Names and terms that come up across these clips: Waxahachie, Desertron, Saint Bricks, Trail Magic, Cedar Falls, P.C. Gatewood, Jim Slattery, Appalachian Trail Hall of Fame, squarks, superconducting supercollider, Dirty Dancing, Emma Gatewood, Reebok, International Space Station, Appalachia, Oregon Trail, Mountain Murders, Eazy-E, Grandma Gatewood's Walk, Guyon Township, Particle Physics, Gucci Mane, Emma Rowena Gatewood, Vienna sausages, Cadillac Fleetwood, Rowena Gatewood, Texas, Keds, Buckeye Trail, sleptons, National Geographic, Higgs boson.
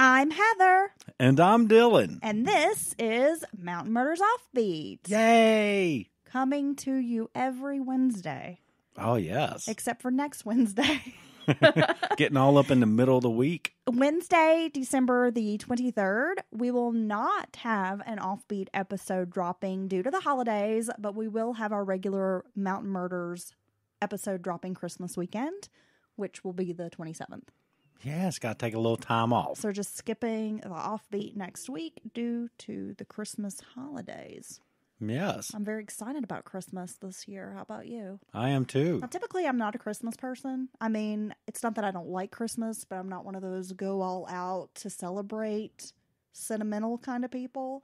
I'm Heather. And I'm Dylan. And this is Mountain Murders Offbeat. Yay! Coming to you every Wednesday. Oh, yes. Except for next Wednesday. Getting all up in the middle of the week. Wednesday, December the 23rd, we will not have an offbeat episode dropping due to the holidays, but we will have our regular Mountain Murders episode dropping Christmas weekend, which will be the 27th. Yeah, it's got to take a little time off. So just skipping the offbeat next week due to the Christmas holidays. Yes. I'm very excited about Christmas this year. How about you? I am too. Now, typically, I'm not a Christmas person. I mean, it's not that I don't like Christmas, but I'm not one of those go all out to celebrate sentimental kind of people.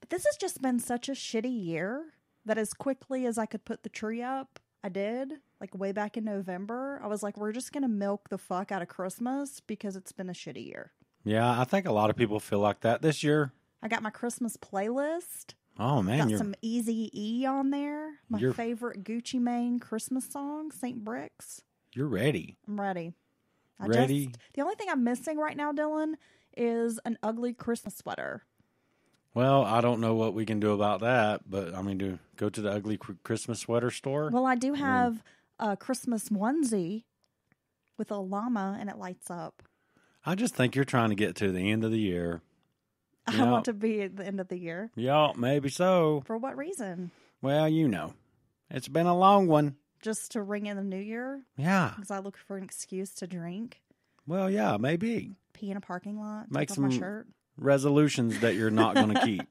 But this has just been such a shitty year that as quickly as I could put the tree up, I did. Like way back in November, I was like, we're just going to milk the fuck out of Christmas because it's been a shitty year. Yeah, I think a lot of people feel like that this year. I got my Christmas playlist. Oh, man. Got some Eazy-E on there. My favorite Gucci Mane Christmas song, Saint Bricks. You're ready. I'm ready. The only thing I'm missing right now, Dylan, is an ugly Christmas sweater. Well, I don't know what we can do about that, but I mean, to go to the ugly Christmas sweater store. Well, I do have a Christmas onesie with a llama, and it lights up. I just think you're trying to get to the end of the year. Yep. I want to be at the end of the year. Yeah, maybe so. For what reason? Well, you know. It's been a long one. Just to ring in the new year? Yeah. Because I look for an excuse to drink. Well, yeah, maybe. Pee in a parking lot. Make some my shirt. Resolutions that you're not going to keep.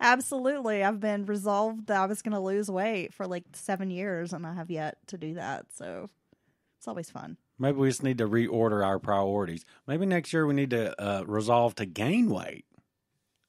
Absolutely. I've been resolved that I was going to lose weight for like 7 years, and I have yet to do that. So it's always fun. Maybe we just need to reorder our priorities. Maybe next year we need to resolve to gain weight.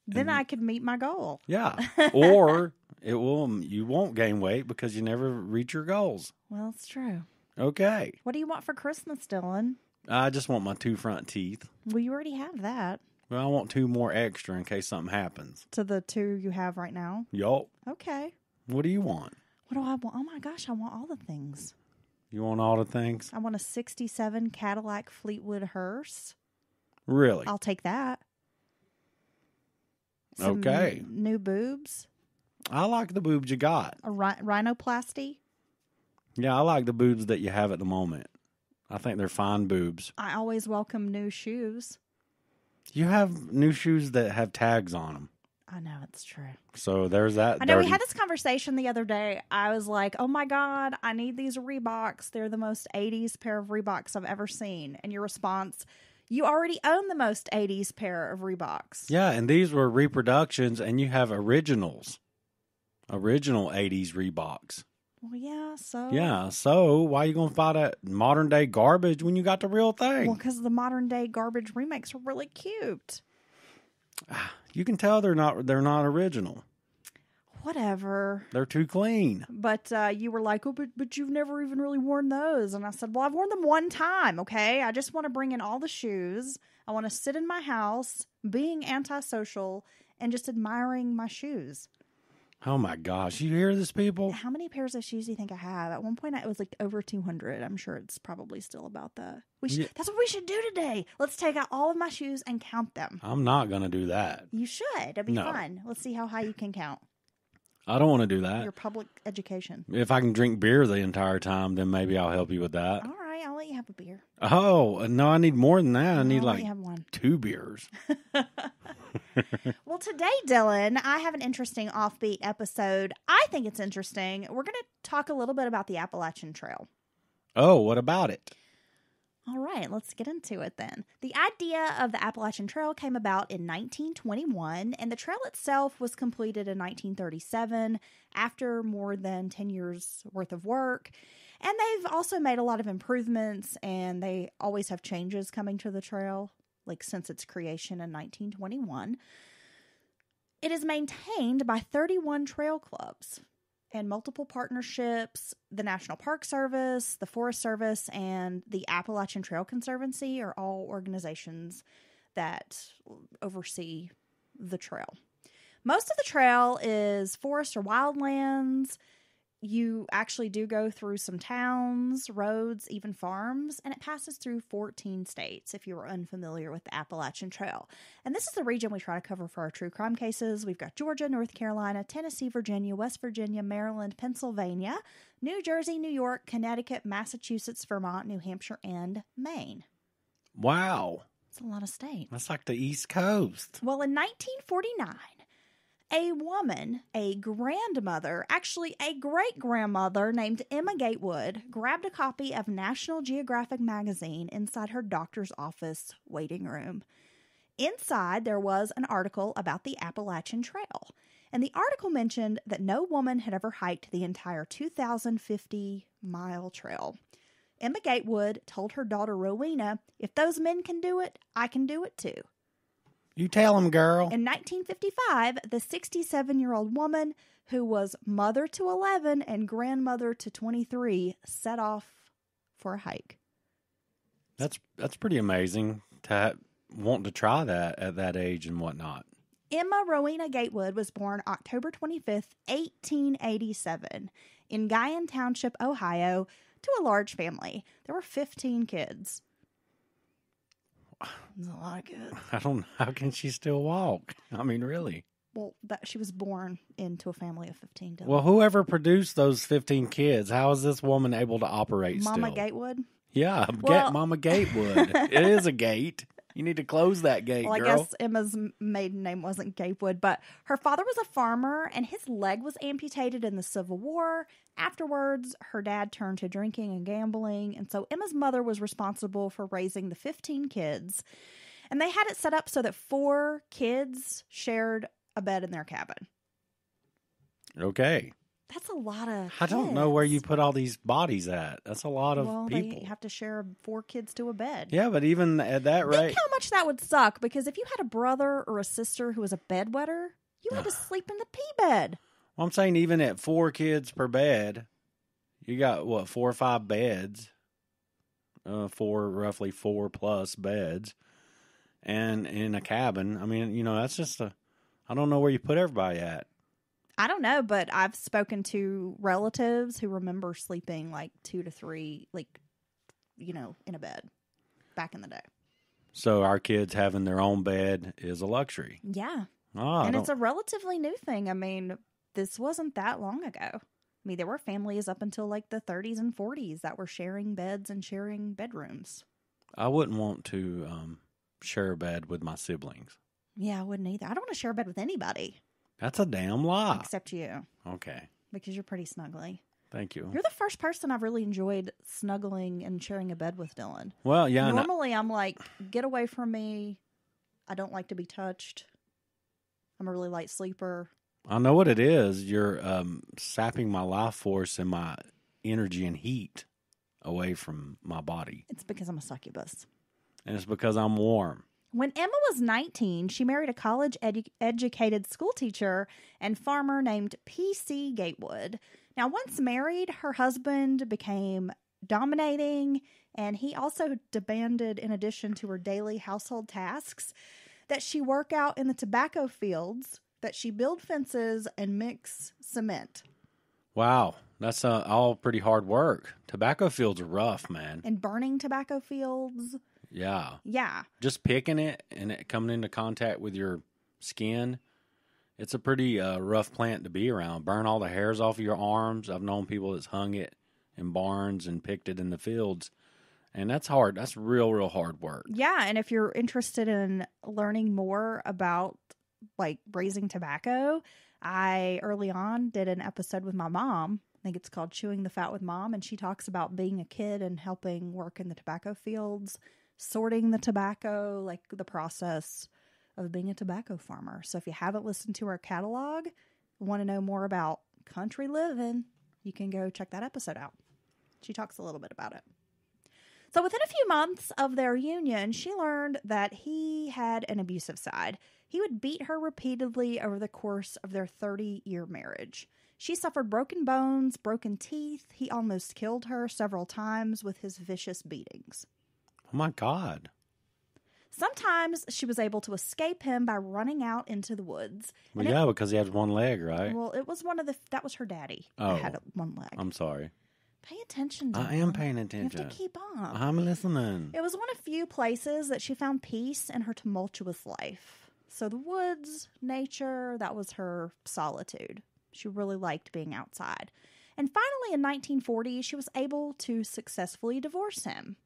Then I could meet my goal. Yeah. Or you won't gain weight because you never reach your goals. Well, it's true. Okay. What do you want for Christmas, Dylan? I just want my 2 front teeth. Well, you already have that. Well, I want 2 more extra in case something happens. To the 2 you have right now? Yup. Okay. What do you want? What do I want? Oh, my gosh. I want all the things. You want all the things? I want a 67 Cadillac Fleetwood hearse. Really? I'll take that. Some okay. New boobs. I like the boobs you got. A rhinoplasty? Yeah, I like the boobs that you have at the moment. I think they're fine boobs. I always welcome new shoes. You have new shoes that have tags on them. I know, it's true. So there's that. I know we had this conversation the other day. I was like, oh my God, I need these Reeboks. They're the most 80s pair of Reeboks I've ever seen. And your response, you already own the most 80s pair of Reeboks. Yeah, and these were reproductions, and you have originals. Original 80s Reeboks. Well, yeah, so. Yeah, so why are you going to buy that modern day garbage when you got the real thing? Well, because the modern day garbage remakes are really cute. You can tell they're not original. Whatever. They're too clean. But you were like, oh, but you've never even really worn those. And I said, well, I've worn them one time, okay? I just want to bring in all the shoes. I want to sit in my house, being antisocial, and just admiring my shoes. Oh, my gosh. You hear this, people? How many pairs of shoes do you think I have? At one point, it was like over 200. I'm sure it's probably still about that. That's what we should do today. Let's take out all of my shoes and count them. I'm not going to do that. You should. It'd be fun. Let's see how high you can count. I don't want to do that. Your public education. If I can drink beer the entire time, then maybe I'll help you with that. All right. I'll let you have a beer. Oh, no, I need more than that. I need like 2 beers. Well, today, Dylan, I have an interesting offbeat episode. I think it's interesting. We're going to talk a little bit about the Appalachian Trail. Oh, what about it? All right, let's get into it then. The idea of the Appalachian Trail came about in 1921, and the trail itself was completed in 1937 after more than 10 years worth of work. And they've also made a lot of improvements, and they always have changes coming to the trail, like since its creation in 1921. It is maintained by 31 trail clubs and multiple partnerships. The National Park Service, the Forest Service, and the Appalachian Trail Conservancy are all organizations that oversee the trail. Most of the trail is forest or wildlands. You actually do go through some towns, roads, even farms, and it passes through 14 states if you are unfamiliar with the Appalachian Trail. And this is the region we try to cover for our true crime cases. We've got Georgia, North Carolina, Tennessee, Virginia, West Virginia, Maryland, Pennsylvania, New Jersey, New York, Connecticut, Massachusetts, Vermont, New Hampshire, and Maine. Wow. That's a lot of states. That's like the East Coast. Well, in 1949... a woman, a grandmother, actually a great-grandmother named Emma Gatewood, grabbed a copy of National Geographic magazine inside her doctor's office waiting room. Inside, there was an article about the Appalachian Trail, and the article mentioned that no woman had ever hiked the entire 2,050-mile trail. Emma Gatewood told her daughter Rowena, "If those men can do it, I can do it too." You tell him, girl. In 1955, the 67-year-old woman, who was mother to 11 and grandmother to 23, set off for a hike. That's pretty amazing to want to try that at that age and whatnot. Emma Rowena Gatewood was born October 25th, 1887, in Guyon Township, Ohio, to a large family. There were 15 kids. That's a lot of kids. I don't know. How can she still walk? I mean, really. Well, she was born into a family of 15. Well, whoever produced those 15 kids, how is this woman able to operate Mama still? Gatewood? Yeah, well, Mama Gatewood. It is a gate. You need to close that gate, well, girl. I guess Emma's maiden name wasn't Gatewood, but her father was a farmer, and his leg was amputated in the Civil War. Afterwards, her dad turned to drinking and gambling, and so Emma's mother was responsible for raising the 15 kids. And they had it set up so that 4 kids shared a bed in their cabin. Okay. That's a lot of kids. I don't know where you put all these bodies at. That's a lot of people. They have to share 4 kids to a bed. Yeah, but even at that rate. Think how much that would suck, because if you had a brother or a sister who was a bedwetter, you had to sleep in the pea bed. Well, I'm saying even at 4 kids per bed, you got, 4 or 5 beds? 4, roughly 4 plus beds. And in a cabin. I mean, that's just I don't know where you put everybody at. I don't know, but I've spoken to relatives who remember sleeping like 2 to 3, in a bed back in the day. So our kids having their own bed is a luxury. Yeah. And it's a relatively new thing. I mean, this wasn't that long ago. I mean, there were families up until like the 30s and 40s that were sharing beds and sharing bedrooms. I wouldn't want to share a bed with my siblings. Yeah, I wouldn't either. I don't want to share a bed with anybody. That's a damn lie. Except you. Okay. Because you're pretty snuggly. Thank you. You're the first person I've really enjoyed snuggling and sharing a bed with, Dylan. Well, yeah. Normally, I'm like, get away from me. I don't like to be touched. I'm a really light sleeper. I know what it is. You're sapping my life force and my energy and heat away from my body. It's because I'm a succubus. And it's because I'm warm. When Emma was 19, she married a college educated schoolteacher and farmer named P.C. Gatewood. Now, once married, her husband became dominating, and he also demanded, in addition to her daily household tasks, that she work out in the tobacco fields, that she build fences, and mix cement. Wow. That's all pretty hard work. Tobacco fields are rough, man. And burning tobacco fields. Yeah. Yeah. Just picking it and it coming into contact with your skin. It's a pretty rough plant to be around. Burn all the hairs off of your arms. I've known people that's hung it in barns and picked it in the fields. And that's hard. That's real, real hard work. Yeah. And if you're interested in learning more about raising tobacco, I early on did an episode with my mom. I think it's called Chewing the Fat with Mom. And she talks about being a kid and helping work in the tobacco fields, sorting the tobacco, the process of being a tobacco farmer. So if you haven't listened to our catalog, want to know more about country living, you can go check that episode out. She talks a little bit about it. So within a few months of their union, she learned that he had an abusive side. He would beat her repeatedly over the course of their 30-year marriage. She suffered broken bones, broken teeth. He almost killed her several times with his vicious beatings. Oh, my God. Sometimes she was able to escape him by running out into the woods. Well, yeah, because he had one leg, right? Well, it was one of the... That was her daddy. Oh. That had one leg. I'm sorry. Pay attention to I am paying attention. You have to keep up. I'm listening. It was one of few places that she found peace in her tumultuous life. So the woods, nature, that was her solitude. She really liked being outside. And finally, in 1940, she was able to successfully divorce him.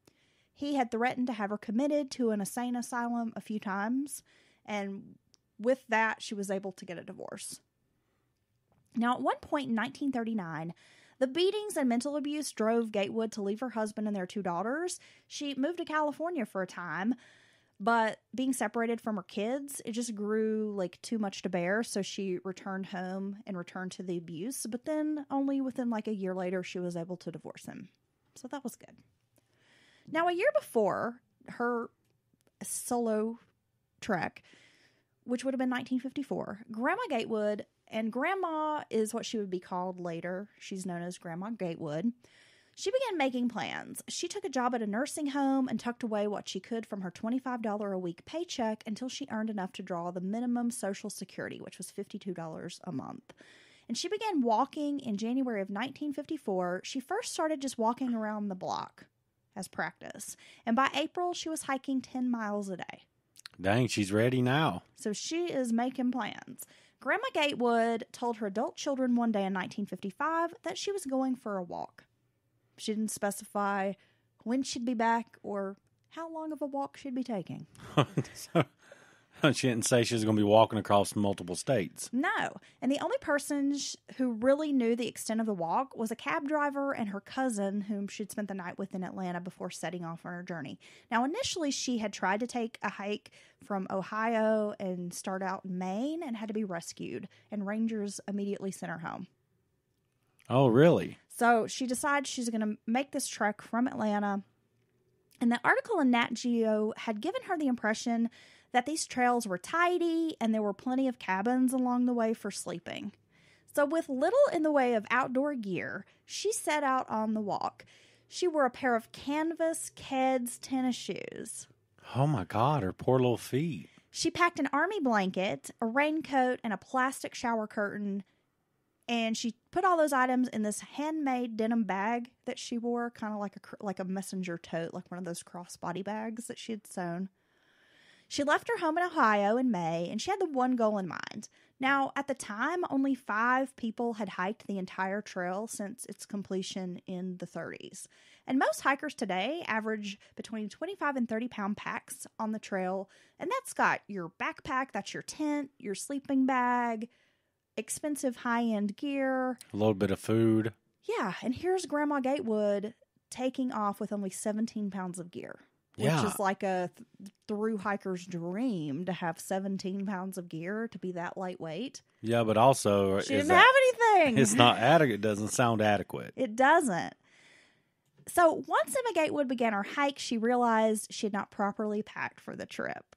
He had threatened to have her committed to an insane asylum a few times, and with that, she was able to get a divorce. Now, at one point in 1939, the beatings and mental abuse drove Gatewood to leave her husband and their two daughters. She moved to California for a time, but being separated from her kids, it just grew like too much to bear. So she returned home and returned to the abuse. But then only within like a year later, she was able to divorce him. So that was good. Now, a year before her solo trek, which would have been 1954, Grandma Gatewood, and Grandma is what she would be called later. She's known as Grandma Gatewood. She began making plans. She took a job at a nursing home and tucked away what she could from her $25 a week paycheck until she earned enough to draw the minimum Social Security, which was $52 a month. And she began walking in January of 1954. She first started just walking around the block as practice. And by April, she was hiking 10 miles a day. Dang, she's ready now. So she is making plans. Grandma Gatewood told her adult children one day in 1955 that she was going for a walk. She didn't specify when she'd be back or how long of a walk she'd be taking. She didn't say she was going to be walking across multiple states. No. And the only person who really knew the extent of the walk was a cab driver and her cousin, whom she'd spent the night with in Atlanta before setting off on her journey. Now, initially, she had tried to take a hike from Ohio and start out in Maine and had to be rescued. And rangers immediately sent her home. Oh, really? So she decides she's going to make this trek from Atlanta. And the article in Nat Geo had given her the impression that these trails were tidy and there were plenty of cabins along the way for sleeping. So with little in the way of outdoor gear, she set out on the walk. She wore a pair of canvas Keds tennis shoes. Oh my God, her poor little feet. She packed an army blanket, a raincoat, and a plastic shower curtain. And she put all those items in this handmade denim bag that she wore, kind of like a messenger tote, like one of those crossbody bags that she had sewn. She left her home in Ohio in May, and she had the one goal in mind. Now, at the time, only 5 people had hiked the entire trail since its completion in the 30s. And most hikers today average between 25 and 30-pound packs on the trail, and that's got your backpack, that's your tent, your sleeping bag, expensive high-end gear. A little bit of food. Yeah, and here's Grandma Gatewood taking off with only 17 pounds of gear, which is like a through hiker's dream to have 17 pounds of gear, to be that lightweight. Yeah, but also... She didn't have anything! It's not adequate. It doesn't sound adequate. It doesn't. So once Emma Gatewood began her hike, she realized she had not properly packed for the trip.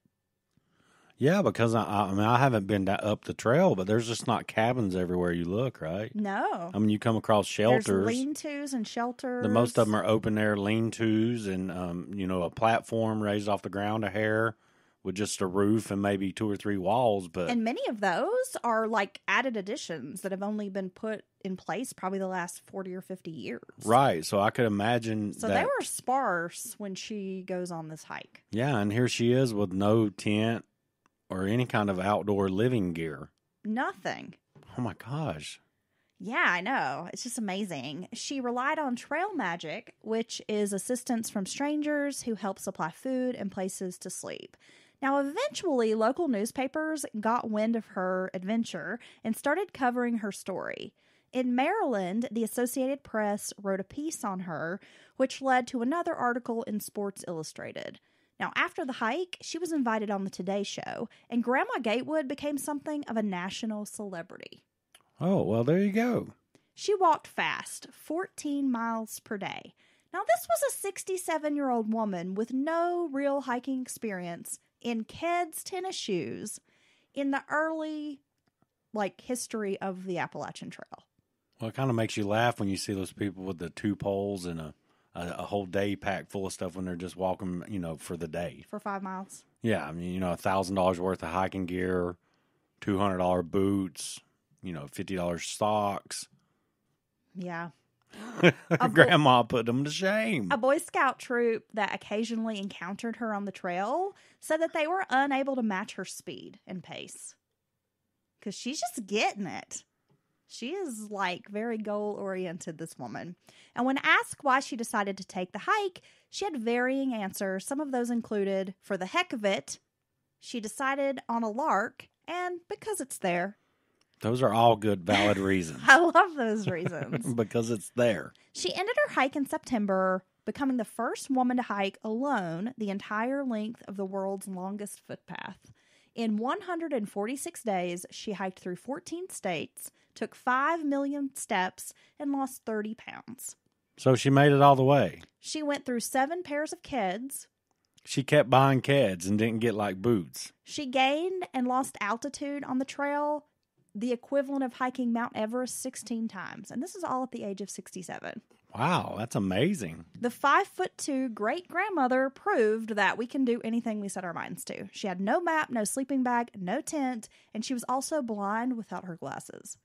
Yeah, because I mean, I haven't been up the trail, but there's just not cabins everywhere you look, right? No. I mean, you come across shelters. There's lean-tos and shelters. The most of them are open-air lean-tos and, you know, a platform raised off the ground a hair with just a roof and maybe 2 or 3 walls. And many of those are, like, added additions that have only been put in place probably the last 40 or 50 years. Right, so I could imagine so that... they were sparse when she goes on this hike. Yeah, and here she is with no tent or any kind of outdoor living gear. Nothing. Oh, my gosh. Yeah, I know. It's just amazing. She relied on Trail Magic, which is assistance from strangers who help supply food and places to sleep. Now, eventually, local newspapers got wind of her adventure and started covering her story. In Maryland, the Associated Press wrote a piece on her, which led to another article in Sports Illustrated. Now, after the hike, she was invited on the Today Show, and Grandma Gatewood became something of a national celebrity. Oh, well, there you go. She walked fast, 14 miles per day. Now, this was a 67-year-old woman with no real hiking experience in Keds tennis shoes in the early, like, history of the Appalachian Trail. Well, it kind of makes you laugh when you see those people with the 2 poles and a whole day packed full of stuff when they're just walking, you know, for the day. For 5 miles. Yeah, I mean, you know, $1,000 worth of hiking gear, $200 boots, you know, $50 socks. Yeah. Grandma put them to shame. A Boy Scout troop that occasionally encountered her on the trail said that they were unable to match her speed and pace. Because she's just getting it. She is, like, very goal-oriented, this woman. And when asked why she decided to take the hike, she had varying answers. Some of those included, for the heck of it, she decided on a lark, and because it's there. Those are all good, valid reasons. I love those reasons. Because it's there. She ended her hike in September, becoming the first woman to hike alone the entire length of the world's longest footpath. In 146 days, she hiked through 14 states, took 5 million steps, and lost 30 pounds. So she made it all the way. She went through 7 pairs of Keds. She kept buying Keds and didn't get, like, boots. She gained and lost altitude on the trail, the equivalent of hiking Mount Everest 16 times. And this is all at the age of 67. Wow, that's amazing. The 5'2" great-grandmother proved that we can do anything we set our minds to. She had no map, no sleeping bag, no tent, and she was also blind without her glasses.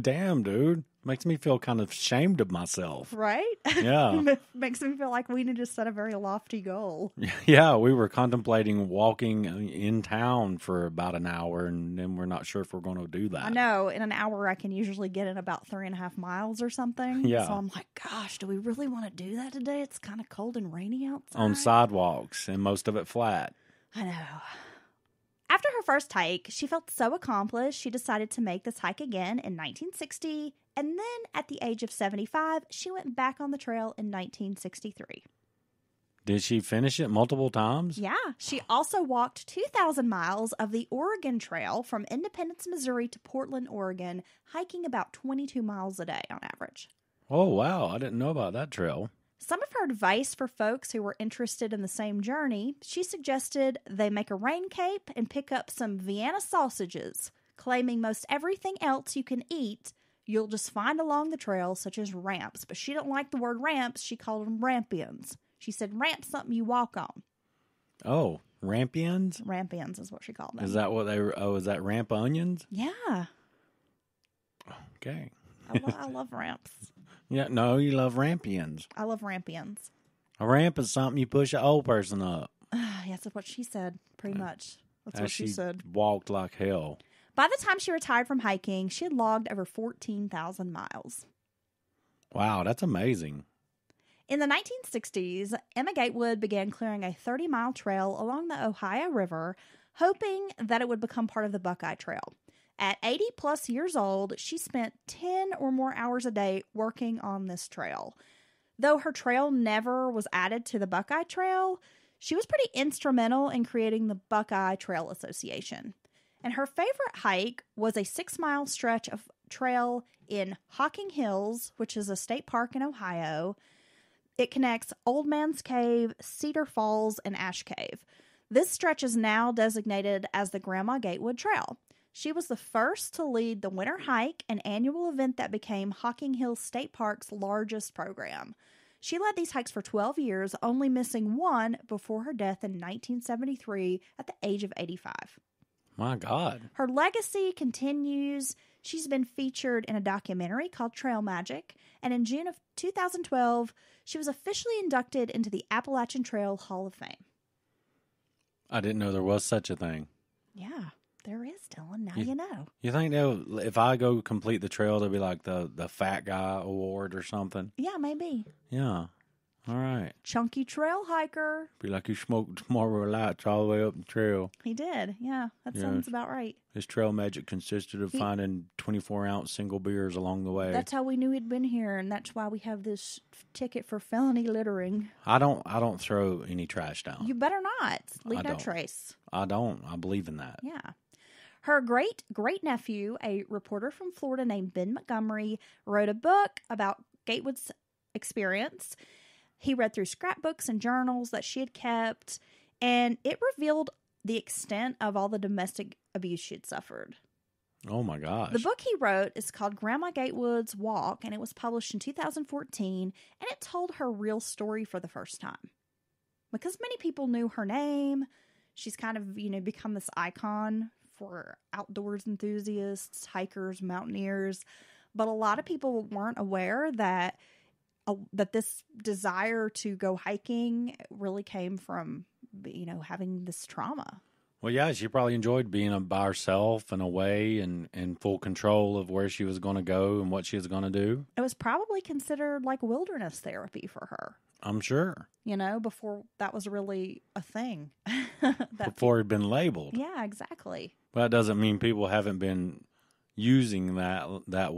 Damn, dude. Makes me feel kind of ashamed of myself. Right? Yeah. Makes me feel like we need to set a very lofty goal. Yeah, we were contemplating walking in town for about an hour, and then we're not sure if we're going to do that. I know. In an hour, I can usually get in about 3.5 miles or something. Yeah. So I'm like, gosh, do we really want to do that today? It's kind of cold and rainy outside. On sidewalks, and most of it flat. I know. After her first hike, she felt so accomplished, she decided to make this hike again in 1960, and then at the age of 75, she went back on the trail in 1963. Did she finish it multiple times? Yeah. She also walked 2,000 miles of the Oregon Trail from Independence, Missouri to Portland, Oregon, hiking about 22 miles a day on average. Oh, wow. I didn't know about that trail. Some of her advice for folks who were interested in the same journey, she suggested they make a rain cape and pick up some Vienna sausages, claiming most everything else you can eat, you'll just find along the trail, such as ramps. But she didn't like the word ramps. She called them rampions. She said ramp's something you walk on. Oh, rampions? Rampions is what she called them. Is that what they were? Oh, is that ramp onions? Yeah. Okay. I love ramps. Yeah, no, you love rampions. I love rampions. A ramp is something you push an old person up. Yes, that's what she said, pretty much. That's what she said. Walked like hell. By the time she retired from hiking, she had logged over 14,000 miles. Wow, that's amazing. In the 1960s, Emma Gatewood began clearing a 30-mile trail along the Ohio River, hoping that it would become part of the Buckeye Trail. At 80-plus years old, she spent 10 or more hours a day working on this trail. Though her trail never was added to the Buckeye Trail, she was pretty instrumental in creating the Buckeye Trail Association. And her favorite hike was a 6-mile stretch of trail in Hocking Hills, which is a state park in Ohio. It connects Old Man's Cave, Cedar Falls, and Ash Cave. This stretch is now designated as the Grandma Gatewood Trail. She was the first to lead the winter hike, an annual event that became Hocking Hills State Park's largest program. She led these hikes for 12 years, only missing one before her death in 1973 at the age of 85. My God. Her legacy continues. She's been featured in a documentary called Trail Magic, and in June of 2012, she was officially inducted into the Appalachian Trail Hall of Fame. I didn't know there was such a thing. Yeah. There is, Dylan. Now you know. You think they'll, if I go complete the trail, they'll be like the Fat Guy Award or something? Yeah, maybe. Yeah. All right. Chunky trail hiker. Be like he smoked Marlboro Lights all the way up the trail. He did. Yeah, that sounds about right. His trail magic consisted of finding 24-ounce single beers along the way. That's how we knew he'd been here, and that's why we have this ticket for felony littering. I don't throw any trash down. You better not. Leave no trace. I don't. I believe in that. Yeah. Her great-great-nephew, a reporter from Florida named Ben Montgomery, wrote a book about Gatewood's experience. He read through scrapbooks and journals that she had kept, and it revealed the extent of all the domestic abuse she had suffered. Oh, my gosh. The book he wrote is called Grandma Gatewood's Walk, and it was published in 2014, and it told her real story for the first time. Because many people knew her name, she's kind of, you know, become this icon for outdoors enthusiasts, hikers, mountaineers. But a lot of people weren't aware that this desire to go hiking really came from, you know, having this trauma. Well, yeah, she probably enjoyed being by herself and away and in full control of where she was going to go and what she was going to do. It was probably considered like wilderness therapy for her. I'm sure. You know, before that was really a thing. Before it had been labeled. Yeah, exactly. But that doesn't mean people haven't been using that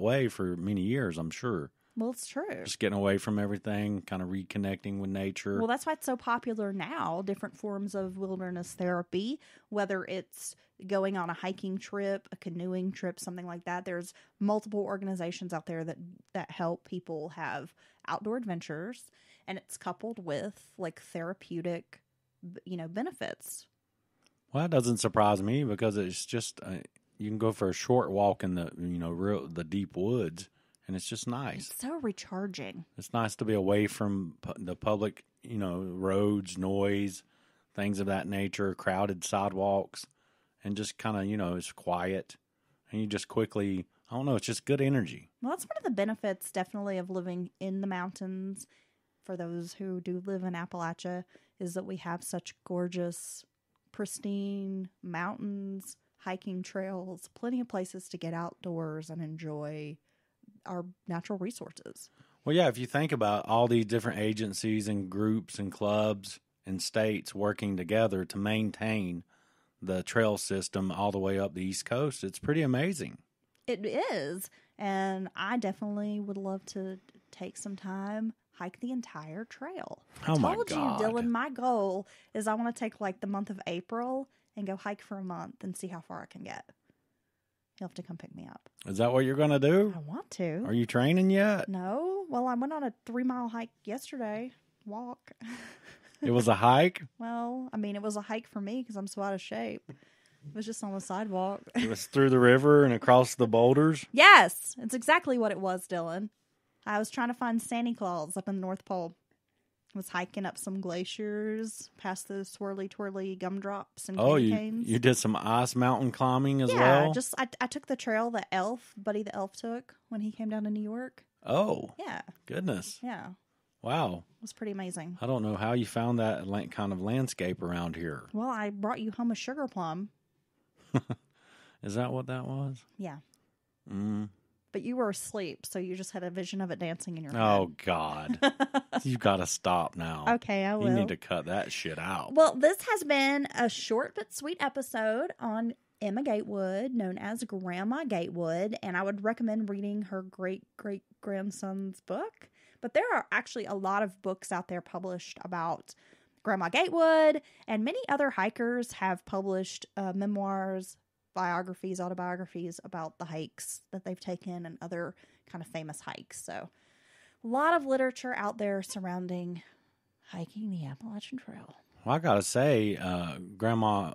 way for many years, I'm sure. Well, it's true. Just getting away from everything, kind of reconnecting with nature. Well, that's why it's so popular now, different forms of wilderness therapy, whether it's going on a hiking trip, a canoeing trip, something like that. There's multiple organizations out there that help people have outdoor adventures, and it's coupled with, like, therapeutic, you know, benefits. Well, that doesn't surprise me because it's just, you can go for a short walk in the, you know, the deep woods. And it's just nice. It's so recharging. It's nice to be away from the public, you know, roads, noise, things of that nature, crowded sidewalks, and just kind of, you know, it's quiet. And you just quickly, I don't know, it's just good energy. Well, that's one of the benefits definitely of living in the mountains for those who do live in Appalachia is that we have such gorgeous, pristine mountains, hiking trails, plenty of places to get outdoors and enjoy our natural resources. Well, yeah, if you think about all these different agencies and groups and clubs and states working together to maintain the trail system all the way up the East Coast, it's pretty amazing. It is. And I definitely would love to take some time, hike the entire trail. Oh my God. I told you, Dylan, my goal is I want to take like the month of April and go hike for a month and see how far I can get. You'll have to come pick me up. Is that what you're going to do? I want to. Are you training yet? No. Well, I went on a 3-mile hike yesterday. Walk. It was a hike? Well, I mean, it was a hike for me because I'm so out of shape. It was just on the sidewalk. It was through the river and across the boulders? Yes. It's exactly what it was, Dylan. I was trying to find Santa Claus up in the North Pole. I was hiking up some glaciers, past the swirly-twirly gumdrops and candy canes. You did some ice mountain climbing as well? Yeah, I took the trail that Buddy the Elf took when he came down to New York. Oh. Yeah. Goodness. Yeah. Wow. It was pretty amazing. I don't know how you found that kind of landscape around here. Well, I brought you home a sugar plum. Is that what that was? Yeah. Mm-hmm. But you were asleep, so you just had a vision of it dancing in your head. Oh, God. You got to stop now. Okay, I will. You need to cut that shit out. Well, this has been a short but sweet episode on Emma Gatewood, known as Grandma Gatewood, and I would recommend reading her great-great-grandson's book. But there are actually a lot of books out there published about Grandma Gatewood, and many other hikers have published memoirs, biographies, autobiographies about the hikes that they've taken and other kind of famous hikes. So a lot of literature out there surrounding hiking the Appalachian Trail. Well, I gotta say, Grandma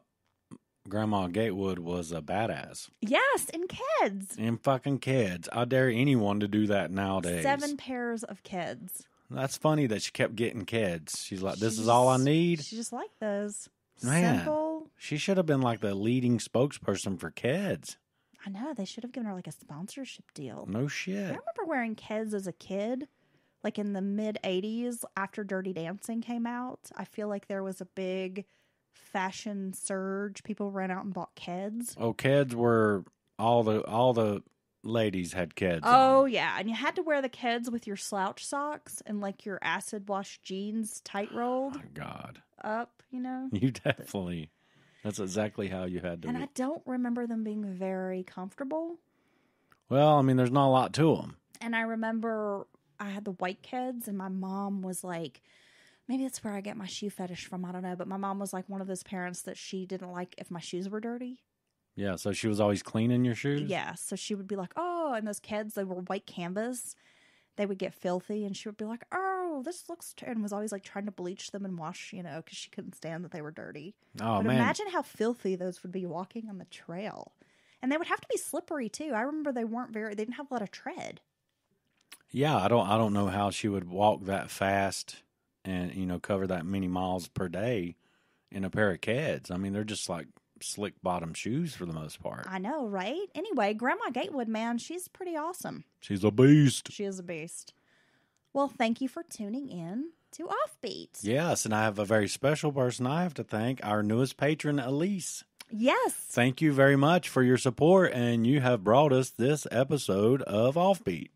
Gatewood was a badass. Yes, in Keds. In fucking Keds. I dare anyone to do that nowadays. 7 pairs of Keds. That's funny that she kept getting Keds. She's like, this is all I need. She just liked those. Man, simple. She should have been like the leading spokesperson for Keds. I know. They should have given her like a sponsorship deal. No shit. I remember wearing Keds as a kid, like in the mid-'80s after Dirty Dancing came out. I feel like there was a big fashion surge. People ran out and bought Keds. Oh, Keds were all the ladies had Keds. Oh, yeah. And you had to wear the Keds with your slouch socks and like your acid wash jeans tight rolled. Oh, my God. Up, you know? You definitely. That's exactly how you had to. And I don't remember them being very comfortable. Well, I mean, there's not a lot to them. And I remember I had the white Keds, and my mom was like, maybe that's where I get my shoe fetish from. I don't know. But my mom was like one of those parents that she didn't like if my shoes were dirty. Yeah, so she was always cleaning your shoes? Yeah, so she would be like, oh, and those Keds, they were white canvas. They would get filthy, and she would be like, oh, this looks... And was always, like, trying to bleach them and wash, you know, because she couldn't stand that they were dirty. Oh, but man. Imagine how filthy those would be walking on the trail. And they would have to be slippery, too. I remember they didn't have a lot of tread. Yeah, I don't know how she would walk that fast and, you know, cover that many miles per day and a pair of Keds. I mean, they're just like slick bottom shoes for the most part. I know, right? Anyway, Grandma Gatewood, man, she's pretty awesome. She's a beast. She is a beast. Well, thank you for tuning in to Offbeat. Yes, and I have a very special person I have to thank, our newest patron, Elise. Yes. Thank you very much for your support, and you have brought us this episode of Offbeat.